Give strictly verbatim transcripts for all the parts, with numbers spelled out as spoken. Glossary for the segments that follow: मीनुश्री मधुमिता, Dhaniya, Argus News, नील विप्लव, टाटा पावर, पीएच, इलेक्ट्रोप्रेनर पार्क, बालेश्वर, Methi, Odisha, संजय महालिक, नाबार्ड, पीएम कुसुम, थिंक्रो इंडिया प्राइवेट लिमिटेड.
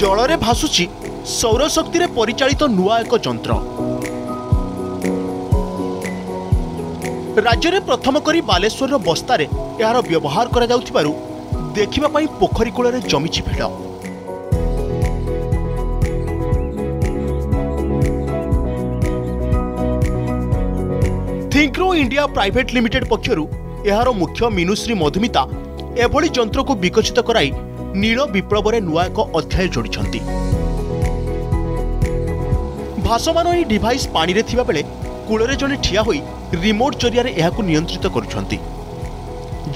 जलरे भासुची सौरशक्ति रे परिचालित नुआ एक यंत्र राज्य रे प्रथम करी बालेश्वर बस्तार यार व्यवहार करा जाउथिबारु देखिबा पई पोखरी कूल रे जमीची भिड़। थिंक्रो इंडिया प्राइवेट लिमिटेड पक्षरु यार मुख्य मीनुश्री मधुमिता एभली यंत्र को विकसित कराई नील विप्लव रे नुआ एक अध्याय जोड़िछंती। भाषमान यह डिवाइस पानी रे थिबा बेले कूलरे जने ठिया होई रिमोट जरिया यहाकु नियंत्रित करुछंती।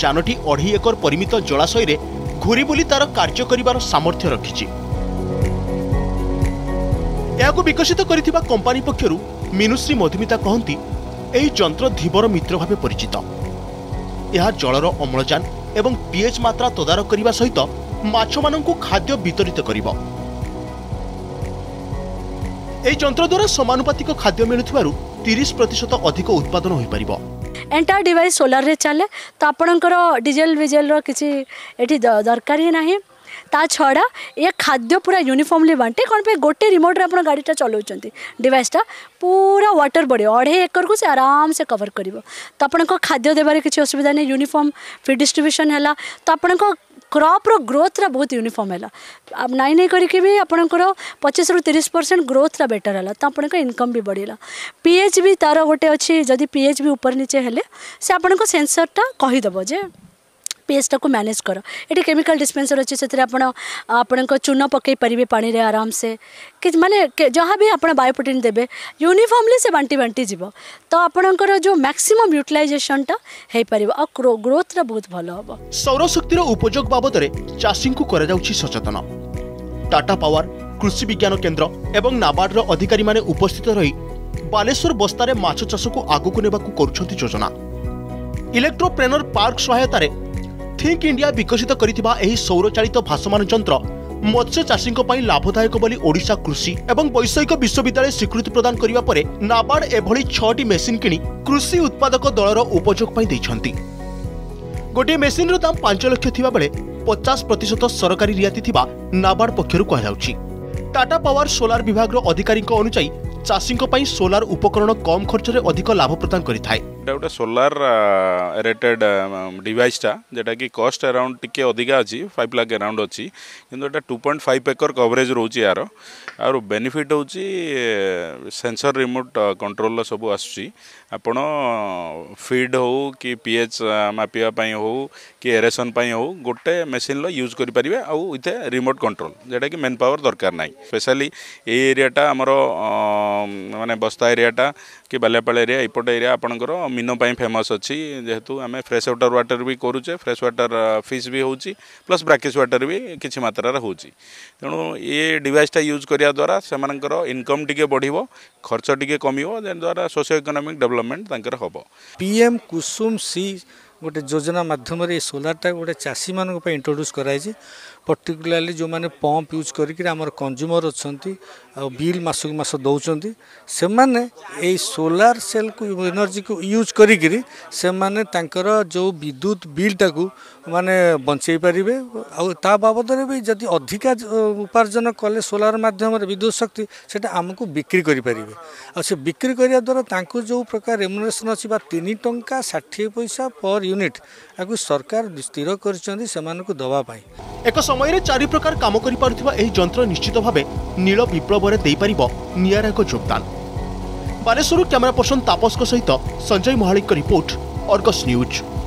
जानटी अढ़ी एकर परिमित जलाशय रे घूरी बुली तार कार्य करिवार सामर्थ्य रखिछि। यहाकु विकसित करिथिबा कंपनी पक्षरु मीनुश्री मधुमिता कहंती एही यंत्र धीवर मित्र भावे परिचित। यह जलर अम्लजान एवं पीएच मात्रा तदारक करने सहित माछ मानंकु खाद्य वितरित करिबो। एही यंत्र द्वारा समानुपातिक खाद्य मिलुथिबारु तीस प्रतिशत अधिक उत्पादन होई परिबो। एंटायर डिवाइस सोलर रे चले तो आपणकर डीजेल विजेल रो किछि एठी दरकार ही नाही। ता छड़ा ये खाद्य पूरा यूनिफॉर्मली बांटे कौन पे गोटे रिमोट रे आपन गाडीटा चलाउचंती। डिवाइसटा पूरा वाटर बॉडी अढ़े एकर को से आराम से कवर करिवो तो आपनको खाद्य देबारे किछि असुविधा नै। यूनिफॉर्म फीड डिस्ट्रीब्यूशन हैला तो आपनको क्रॉप रो ग्रोथ रा बहुत यूनिफॉर्म हैला। अब नाइ नाइ करके भी आपनकर पच्चीस रु तीस परसेंट ग्रोथ रा बेटर हैला तो आपनको इनकम भी बढ़ीला। पीएच भी तार गोटे अछि जदि पीएच भी ऊपर नीचे हेले से आपनको सेंसरटा कहि देबो जे पीएच टाक मैनेज कर। ये केमिकल डिस्पेंसर अच्छे से आपण चून पकई पारे पानी रे आराम से कि माने जहाँ भी आप बायोप्रोटीन देवे यूनिफॉर्मली से बांटी बांटी जीव तो आपणकर जो मैक्सिमम यूटिलाइजेशनटा हो पार आ ग्रोथरा बहुत भल हम। सौरशक्तिर उपयोग बाबद चाषी को सचेतन टाटा पावर कृषि विज्ञान केन्द्र और नाबार्डर अधिकारी माने उपस्थित रही बालेश्वर बस्तार माछ चाष को आगक ने योजना इलेक्ट्रोप्रेनर पार्क सहायतार थिंक इंडिया विकसित करिथिबा एही सौरचालित भाषमान यंत्र मत्स्यचाषींक पई लाभदायक बोली ओडिशा कृषि एवं वैषयिक विश्वविद्यालय स्वीकृति प्रदान करिवा परे नाबार्ड एभली छह टी मेसिन किनी कृषि उत्पादक दलर उपयोग पई दैछंती। गोटे मेसिन रो दाम पाँच लाख थिबा बेले पचास प्रतिशत सरकारी रियायती थिबा नाबार्ड पक्षरु कहा जाउछि। टाटा पावर सोलार विभाग रो अधिकारीक अनुसार चाषींक पई सोलार उपकरण कम खर्च रे अधिक लाभ प्रदान करिथाय। एउटा सोलार रेटेड डिवाइस टा जेटा कि कॉस्ट अराउंड टिके अधिका अछि पाँच लाख अराउंड अछि किंतु एटा two point five acre coverage रहउछि। यार आरो बेनिफिट होउछि सेंसर रिमोट कंट्रोल सब आसुछि। आपण फीड हो कि पीएच मापिया पई हो कि एरेसन पई हो गोटे मशीन लो यूज करि परिबे आ विथ रिमोट कंट्रोल जेटा कि मैन पावर दरकार नाही। स्पेशली ए एरिया टा हमरो माने बस्ता एरिया टा कि बालेपाल एरिया इपोट एरिया आपणकर मीन पाई फेमस अच्छी जेहेतु आम फ्रेश वाटर वाटर भी करुचे। फ्रेश वाटर फिश भी होची प्लस ब्राकिश वाटर भी किसी मात्रा रे होची। तेणु ये डिवाइस टा यूज करिया द्वारा सेमानकर इनकम टिके बढ़िबो खर्च टिके कमिबो जे द्वारा सोशियो इकोनॉमिक डेवलपमेंट तांकर होबो। पीएम कुसुम सी गोटे योजना माध्यम रे सोलार टा गोटे चाषी मानक पे इंट्रोड्यूस कराइए। पर्टिकुलरली जो माने पंप यूज कर कंज्यूमर अच्छा बिल मासक मास दौरान से माने ए सोलार सेल को एनर्जी को यूज करी से माने तांकर जो विद्युत बिलटा को माने बंचई पारे आ बाबद भी जदि अधिका उपार्जन कले सोलार माध्यम विद्युत शक्ति से आमको बिक्री करें आ से बिक्री करने द्वारा तांको जो प्रकार रेमुनरेसन अच्छी तीन टंका षाठी पैसा पर यूनिट आपको सरकार स्थिर करवाई। एक समय चारि प्रकार काम करि पारुथिबा एही यंत्र निश्चित भावे नील विप्लव रे देई पारिबो नियारा को योगदान। बालेश्वर कैमरा पर्सन तापस सहित संजय महालिक report, Argus news.